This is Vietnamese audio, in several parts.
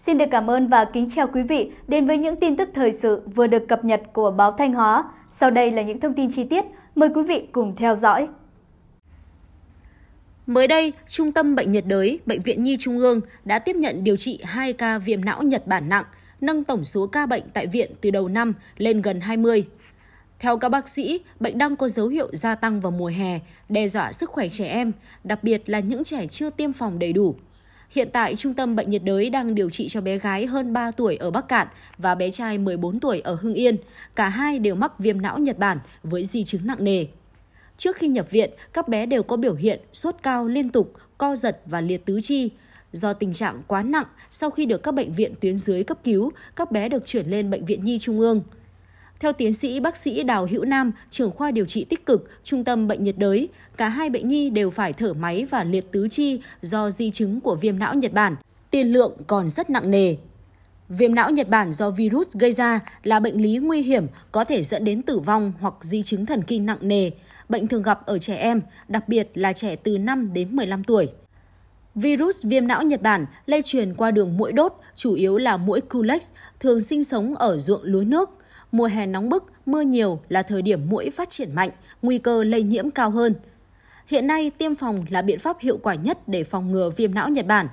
Xin được cảm ơn và kính chào quý vị đến với những tin tức thời sự vừa được cập nhật của báo Thanh Hóa. Sau đây là những thông tin chi tiết. Mời quý vị cùng theo dõi. Mới đây, Trung tâm Bệnh nhiệt đới, Bệnh viện Nhi Trung ương đã tiếp nhận điều trị 2 ca viêm não Nhật Bản nặng, nâng tổng số ca bệnh tại viện từ đầu năm lên gần 20. Theo các bác sĩ, bệnh đang có dấu hiệu gia tăng vào mùa hè, đe dọa sức khỏe trẻ em, đặc biệt là những trẻ chưa tiêm phòng đầy đủ. Hiện tại, Trung tâm Bệnh nhiệt đới đang điều trị cho bé gái hơn 3 tuổi ở Bắc Cạn và bé trai 14 tuổi ở Hưng Yên. Cả hai đều mắc viêm não Nhật Bản với di chứng nặng nề. Trước khi nhập viện, các bé đều có biểu hiện sốt cao liên tục, co giật và liệt tứ chi. Do tình trạng quá nặng, sau khi được các bệnh viện tuyến dưới cấp cứu, các bé được chuyển lên Bệnh viện Nhi Trung ương. Theo tiến sĩ bác sĩ Đào Hữu Nam, trưởng khoa điều trị tích cực, Trung tâm Bệnh nhiệt đới, cả hai bệnh nhi đều phải thở máy và liệt tứ chi do di chứng của viêm não Nhật Bản. Tiền lượng còn rất nặng nề. Viêm não Nhật Bản do virus gây ra là bệnh lý nguy hiểm, có thể dẫn đến tử vong hoặc di chứng thần kinh nặng nề. Bệnh thường gặp ở trẻ em, đặc biệt là trẻ từ 5 đến 15 tuổi. Virus viêm não Nhật Bản lây truyền qua đường muỗi đốt, chủ yếu là muỗi Culex, thường sinh sống ở ruộng lúa nước. Mùa hè nóng bức, mưa nhiều là thời điểm muỗi phát triển mạnh, nguy cơ lây nhiễm cao hơn. Hiện nay, tiêm phòng là biện pháp hiệu quả nhất để phòng ngừa viêm não Nhật Bản.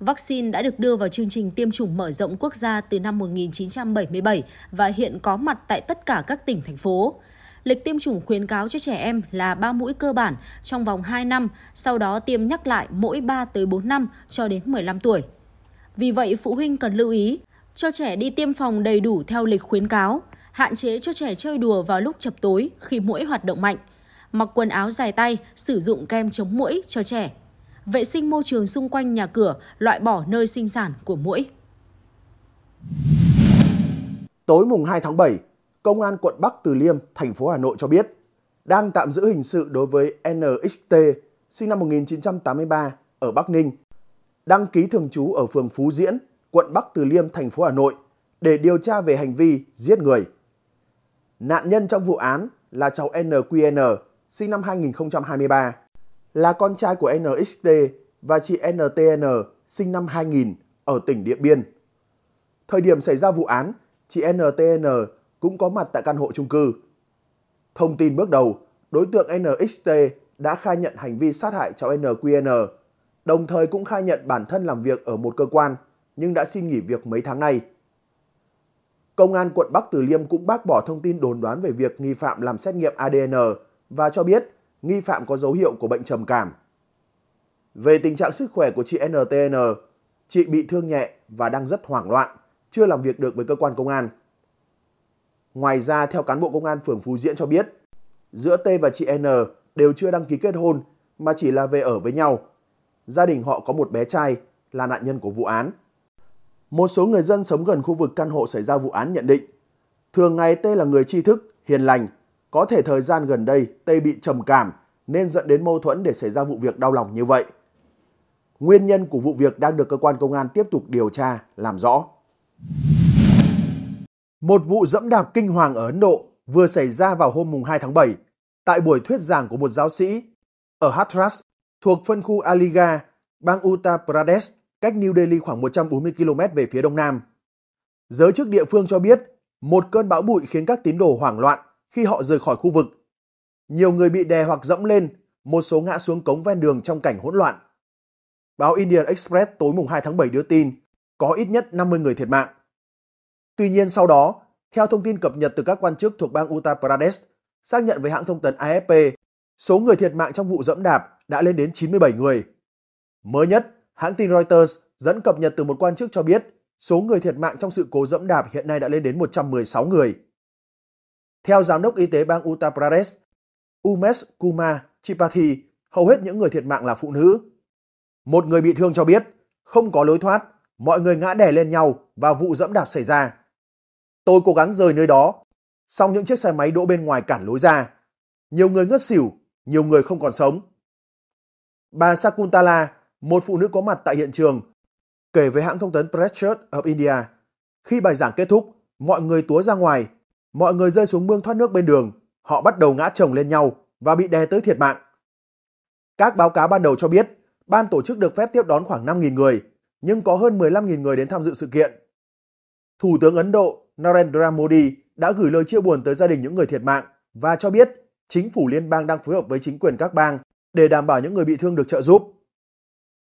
Vaccine đã được đưa vào chương trình tiêm chủng mở rộng quốc gia từ năm 1977 và hiện có mặt tại tất cả các tỉnh, thành phố. Lịch tiêm chủng khuyến cáo cho trẻ em là 3 mũi cơ bản trong vòng 2 năm, sau đó tiêm nhắc lại mỗi 3-4 năm cho đến 15 tuổi. Vì vậy, phụ huynh cần lưu ý, cho trẻ đi tiêm phòng đầy đủ theo lịch khuyến cáo, hạn chế cho trẻ chơi đùa vào lúc chập tối khi muỗi hoạt động mạnh, mặc quần áo dài tay, sử dụng kem chống muỗi cho trẻ, vệ sinh môi trường xung quanh nhà cửa, loại bỏ nơi sinh sản của muỗi. Tối mùng 2 tháng 7, Công an quận Bắc Từ Liêm, thành phố Hà Nội cho biết đang tạm giữ hình sự đối với NXT, sinh năm 1983 ở Bắc Ninh, đăng ký thường trú ở phường Phú Diễn, quận Bắc Từ Liêm, thành phố Hà Nội để điều tra về hành vi giết người. Nạn nhân trong vụ án là cháu NQN, sinh năm 2023, là con trai của NXT và chị NTN, sinh năm 2000, ở tỉnh Điện Biên. Thời điểm xảy ra vụ án, chị NTN cũng có mặt tại căn hộ chung cư. Thông tin bước đầu, đối tượng NXT đã khai nhận hành vi sát hại cháu NQN, đồng thời cũng khai nhận bản thân làm việc ở một cơ quan nhưng đã xin nghỉ việc mấy tháng nay. Công an quận Bắc Từ Liêm cũng bác bỏ thông tin đồn đoán về việc nghi phạm làm xét nghiệm ADN và cho biết nghi phạm có dấu hiệu của bệnh trầm cảm. Về tình trạng sức khỏe của chị NTN, chị bị thương nhẹ và đang rất hoảng loạn, chưa làm việc được với cơ quan công an. Ngoài ra, theo cán bộ công an phường Phú Diễn cho biết, giữa T và chị N đều chưa đăng ký kết hôn mà chỉ là về ở với nhau. Gia đình họ có một bé trai là nạn nhân của vụ án. Một số người dân sống gần khu vực căn hộ xảy ra vụ án nhận định, thường ngày T là người tri thức, hiền lành, có thể thời gian gần đây T bị trầm cảm nên dẫn đến mâu thuẫn để xảy ra vụ việc đau lòng như vậy. Nguyên nhân của vụ việc đang được cơ quan công an tiếp tục điều tra, làm rõ. Một vụ dẫm đạp kinh hoàng ở Ấn Độ vừa xảy ra vào hôm mùng 2 tháng 7 tại buổi thuyết giảng của một giáo sĩ ở Hathras thuộc phân khu Aligarh, bang Uttar Pradesh, cách New Delhi khoảng 140 km về phía đông nam. Giới chức địa phương cho biết một cơn bão bụi khiến các tín đồ hoảng loạn khi họ rời khỏi khu vực. Nhiều người bị đè hoặc dẫm lên, một số ngã xuống cống ven đường trong cảnh hỗn loạn. Báo Indian Express tối mùng 2 tháng 7 đưa tin có ít nhất 50 người thiệt mạng. Tuy nhiên sau đó, theo thông tin cập nhật từ các quan chức thuộc bang Uttar Pradesh, xác nhận với hãng thông tấn AFP, số người thiệt mạng trong vụ dẫm đạp đã lên đến 97 người. Mới nhất, hãng tin Reuters dẫn cập nhật từ một quan chức cho biết số người thiệt mạng trong sự cố dẫm đạp hiện nay đã lên đến 116 người. Theo Giám đốc Y tế bang Uttar Pradesh, Umesh Kuma Chipathy, hầu hết những người thiệt mạng là phụ nữ. Một người bị thương cho biết không có lối thoát, mọi người ngã đè lên nhau và vụ dẫm đạp xảy ra. Tôi cố gắng rời nơi đó, song những chiếc xe máy đỗ bên ngoài cản lối ra. Nhiều người ngất xỉu, nhiều người không còn sống. Bà Sakuntala, một phụ nữ có mặt tại hiện trường, kể với hãng thông tấn Press Trust of India, khi bài giảng kết thúc, mọi người túa ra ngoài, mọi người rơi xuống mương thoát nước bên đường, họ bắt đầu ngã chồng lên nhau và bị đè tới thiệt mạng. Các báo cáo ban đầu cho biết, ban tổ chức được phép tiếp đón khoảng 5.000 người, nhưng có hơn 15.000 người đến tham dự sự kiện. Thủ tướng Ấn Độ Narendra Modi đã gửi lời chia buồn tới gia đình những người thiệt mạng và cho biết chính phủ liên bang đang phối hợp với chính quyền các bang để đảm bảo những người bị thương được trợ giúp.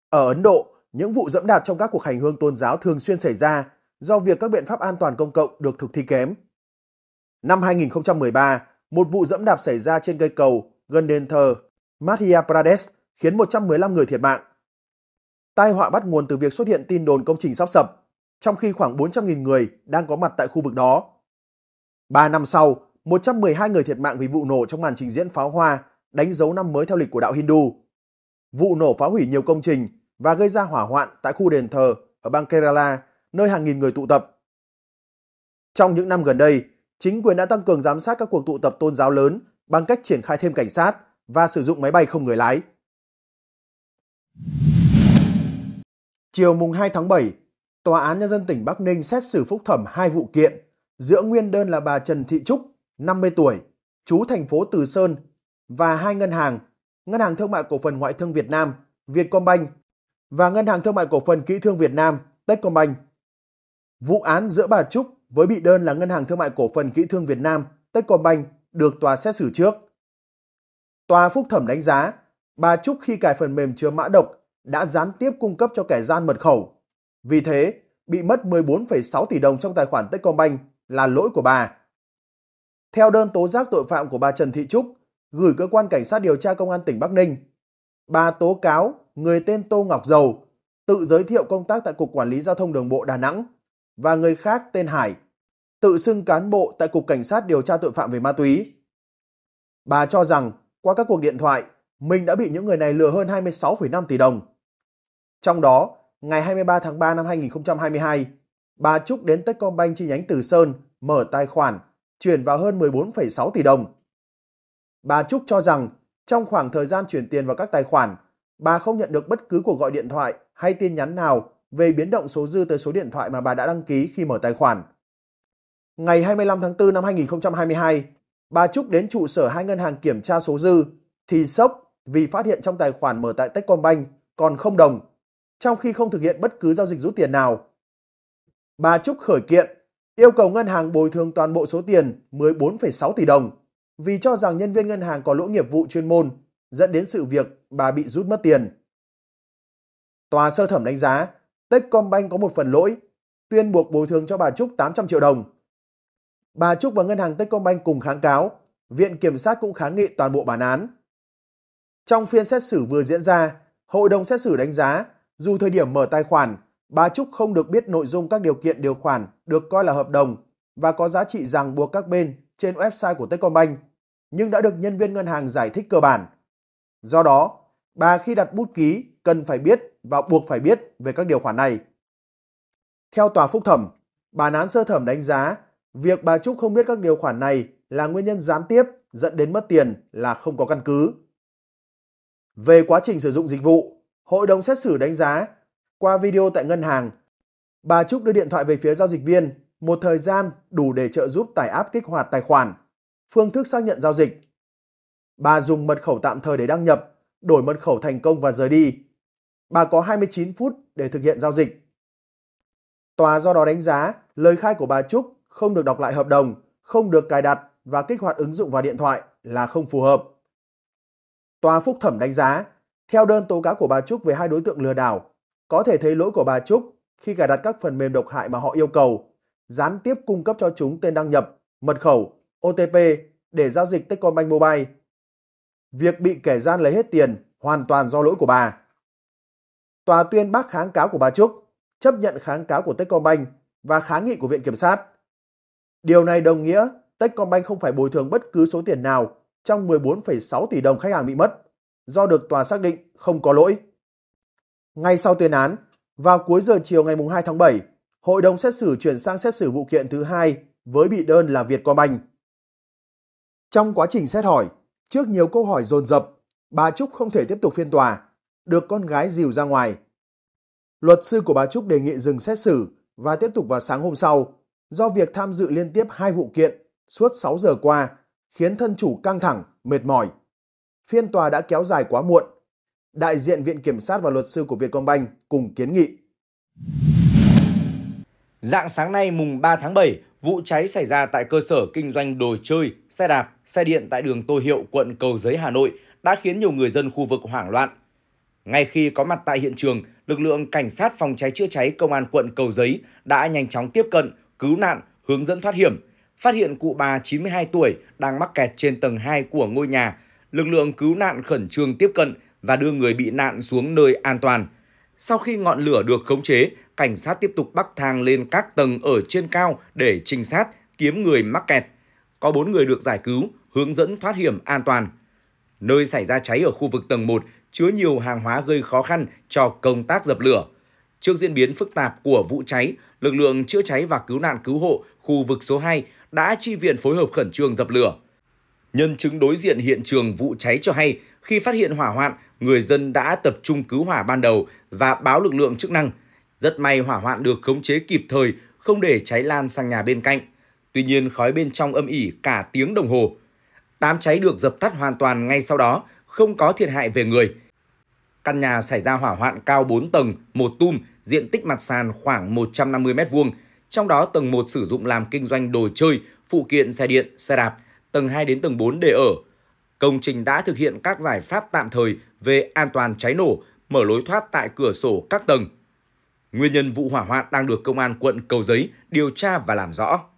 Ở Ấn Độ, những vụ giẫm đạp trong các cuộc hành hương tôn giáo thường xuyên xảy ra do việc các biện pháp an toàn công cộng được thực thi kém. Năm 2013, một vụ giẫm đạp xảy ra trên cây cầu gần đền thờ Madhya Pradesh khiến 115 người thiệt mạng. Tai họa bắt nguồn từ việc xuất hiện tin đồn công trình sắp sập, trong khi khoảng 400.000 người đang có mặt tại khu vực đó. 3 năm sau, 112 người thiệt mạng vì vụ nổ trong màn trình diễn pháo hoa đánh dấu năm mới theo lịch của đạo Hindu. Vụ nổ phá hủy nhiều công trình và gây ra hỏa hoạn tại khu đền thờ ở bang Kerala, nơi hàng nghìn người tụ tập. Trong những năm gần đây, chính quyền đã tăng cường giám sát các cuộc tụ tập tôn giáo lớn bằng cách triển khai thêm cảnh sát và sử dụng máy bay không người lái. Chiều mùng 2 tháng 7, Tòa án Nhân dân tỉnh Bắc Ninh xét xử phúc thẩm hai vụ kiện giữa nguyên đơn là bà Trần Thị Trúc, 50 tuổi, trú thành phố Từ Sơn và hai Ngân hàng Thương mại Cổ phần Ngoại thương Việt Nam, Vietcombank và Ngân hàng Thương mại Cổ phần Kỹ thương Việt Nam, Techcombank. Vụ án giữa bà Trúc với bị đơn là Ngân hàng Thương mại Cổ phần Kỹ thương Việt Nam, Techcombank được tòa xét xử trước. Tòa phúc thẩm đánh giá, bà Trúc khi cài phần mềm chứa mã độc đã gián tiếp cung cấp cho kẻ gian mật khẩu. Vì thế, bị mất 14,6 tỷ đồng trong tài khoản Techcombank là lỗi của bà. Theo đơn tố giác tội phạm của bà Trần Thị Trúc gửi cơ quan cảnh sát điều tra công an tỉnh Bắc Ninh, bà tố cáo người tên Tô Ngọc Dầu tự giới thiệu công tác tại Cục Quản lý Giao thông Đường bộ Đà Nẵng và người khác tên Hải tự xưng cán bộ tại Cục Cảnh sát điều tra tội phạm về ma túy. Bà cho rằng qua các cuộc điện thoại, mình đã bị những người này lừa hơn 26,5 tỷ đồng. Trong đó, ngày 23 tháng 3 năm 2022, bà Trúc đến Techcombank chi nhánh Từ Sơn mở tài khoản, chuyển vào hơn 14,6 tỷ đồng. Bà Trúc cho rằng trong khoảng thời gian chuyển tiền vào các tài khoản, bà không nhận được bất cứ cuộc gọi điện thoại hay tin nhắn nào về biến động số dư tới số điện thoại mà bà đã đăng ký khi mở tài khoản. Ngày 25 tháng 4 năm 2022, bà Trúc đến trụ sở hai ngân hàng kiểm tra số dư thì sốc vì phát hiện trong tài khoản mở tại Techcombank còn 0 đồng, trong khi không thực hiện bất cứ giao dịch rút tiền nào. Bà Trúc khởi kiện, yêu cầu ngân hàng bồi thường toàn bộ số tiền 14,6 tỷ đồng vì cho rằng nhân viên ngân hàng có lỗi nghiệp vụ chuyên môn, dẫn đến sự việc bà bị rút mất tiền. Tòa sơ thẩm đánh giá Techcombank có một phần lỗi, tuyên buộc bồi thường cho bà Trúc 800 triệu đồng. Bà Trúc và ngân hàng Techcombank cùng kháng cáo, Viện Kiểm sát cũng kháng nghị toàn bộ bản án. Trong phiên xét xử vừa diễn ra, Hội đồng xét xử đánh giá dù thời điểm mở tài khoản, bà Trúc không được biết nội dung các điều kiện điều khoản được coi là hợp đồng và có giá trị ràng buộc các bên trên website của Techcombank, nhưng đã được nhân viên ngân hàng giải thích cơ bản. Do đó, bà khi đặt bút ký cần phải biết và buộc phải biết về các điều khoản này. Theo tòa phúc thẩm, bản án sơ thẩm đánh giá việc bà Trúc không biết các điều khoản này là nguyên nhân gián tiếp dẫn đến mất tiền là không có căn cứ. Về quá trình sử dụng dịch vụ, Hội đồng xét xử đánh giá qua video tại ngân hàng, bà Trúc đưa điện thoại về phía giao dịch viên một thời gian đủ để trợ giúp tải app kích hoạt tài khoản, phương thức xác nhận giao dịch. Bà dùng mật khẩu tạm thời để đăng nhập, đổi mật khẩu thành công và rời đi. Bà có 29 phút để thực hiện giao dịch. Tòa do đó đánh giá lời khai của bà Trúc không được đọc lại hợp đồng, không được cài đặt và kích hoạt ứng dụng vào điện thoại là không phù hợp. Tòa phúc thẩm đánh giá, theo đơn tố cáo của bà Trúc về hai đối tượng lừa đảo, có thể thấy lỗi của bà Trúc khi cài đặt các phần mềm độc hại mà họ yêu cầu, gián tiếp cung cấp cho chúng tên đăng nhập, mật khẩu, OTP để giao dịch Techcombank Mobile. Việc bị kẻ gian lấy hết tiền hoàn toàn do lỗi của bà. Tòa tuyên bác kháng cáo của bà Trúc, chấp nhận kháng cáo của Techcombank và kháng nghị của Viện Kiểm sát. Điều này đồng nghĩa Techcombank không phải bồi thường bất cứ số tiền nào trong 14,6 tỷ đồng khách hàng bị mất, do được tòa xác định không có lỗi. Ngay sau tuyên án, vào cuối giờ chiều ngày 2 tháng 7, Hội đồng xét xử chuyển sang xét xử vụ kiện thứ hai với bị đơn là Vietcombank. Trong quá trình xét hỏi, trước nhiều câu hỏi dồn dập, bà Trúc không thể tiếp tục phiên tòa, được con gái dìu ra ngoài. Luật sư của bà Trúc đề nghị dừng xét xử và tiếp tục vào sáng hôm sau, do việc tham dự liên tiếp hai vụ kiện suốt 6 giờ qua khiến thân chủ căng thẳng, mệt mỏi. Phiên tòa đã kéo dài quá muộn. Đại diện Viện Kiểm sát và luật sư của Vietcombank cùng kiến nghị Rạng sáng nay mùng 3 tháng 7, vụ cháy xảy ra tại cơ sở kinh doanh đồ chơi, xe đạp, xe điện tại đường Tô Hiệu, quận Cầu Giấy, Hà Nội đã khiến nhiều người dân khu vực hoảng loạn. Ngay khi có mặt tại hiện trường, lực lượng cảnh sát phòng cháy chữa cháy công an quận Cầu Giấy đã nhanh chóng tiếp cận, cứu nạn, hướng dẫn thoát hiểm. Phát hiện cụ bà 92 tuổi đang mắc kẹt trên tầng 2 của ngôi nhà, lực lượng cứu nạn khẩn trương tiếp cận và đưa người bị nạn xuống nơi an toàn. Sau khi ngọn lửa được khống chế, cảnh sát tiếp tục bắc thang lên các tầng ở trên cao để trinh sát, kiếm người mắc kẹt. Có 4 người được giải cứu, hướng dẫn thoát hiểm an toàn. Nơi xảy ra cháy ở khu vực tầng 1 chứa nhiều hàng hóa gây khó khăn cho công tác dập lửa. Trước diễn biến phức tạp của vụ cháy, lực lượng chữa cháy và cứu nạn cứu hộ khu vực số 2 đã chi viện phối hợp khẩn trương dập lửa. Nhân chứng đối diện hiện trường vụ cháy cho hay, khi phát hiện hỏa hoạn, người dân đã tập trung cứu hỏa ban đầu và báo lực lượng chức năng. Rất may hỏa hoạn được khống chế kịp thời, không để cháy lan sang nhà bên cạnh. Tuy nhiên, khói bên trong âm ỉ cả tiếng đồng hồ. Đám cháy được dập tắt hoàn toàn ngay sau đó, không có thiệt hại về người. Căn nhà xảy ra hỏa hoạn cao 4 tầng, 1 tum, diện tích mặt sàn khoảng 150 m2, trong đó tầng 1 sử dụng làm kinh doanh đồ chơi, phụ kiện xe điện, xe đạp, tầng 2 đến tầng 4 để ở. Công trình đã thực hiện các giải pháp tạm thời về an toàn cháy nổ, mở lối thoát tại cửa sổ các tầng. Nguyên nhân vụ hỏa hoạn đang được Công an quận Cầu Giấy điều tra và làm rõ.